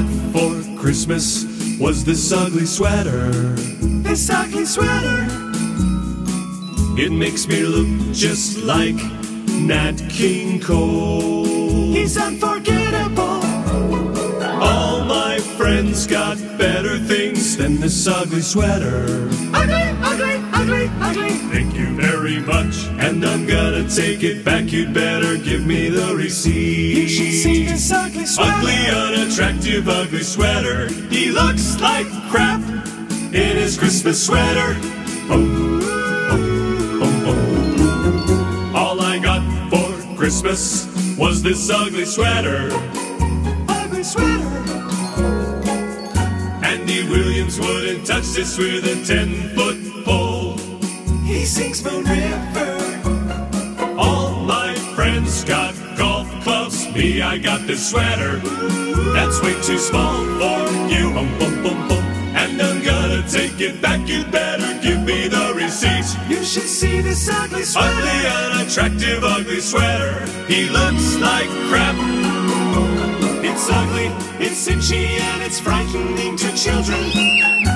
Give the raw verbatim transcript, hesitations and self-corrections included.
got for Christmas was this ugly sweater. This ugly sweater. It makes me look just like Nat King Cole. He's unforgettable. All my friends got better things than this ugly sweater. Ugly, ugly, ugly, ugly. Thank you very much, and I'm gonna take it back. You'd better give me the receipt. You should see this ugly sweater. Ugly, unattractive, ugly sweater. He looks like crap in his Christmas sweater. Oh, oh, oh, oh. All I got for Christmas was this ugly sweater. Ugly sweater. Andy Williams wouldn't touch this with a ten-foot pole. He sings forever. All my friends got golf clubs. Me, I got this sweater. That's way too small for you. Boom, boom, boom, boom. And I'm gonna take it back. You'd better give me the receipt. You should see this ugly sweater. Ugly, unattractive, ugly sweater. He looks like crap. It's ugly, it's itchy, and it's frightening to children.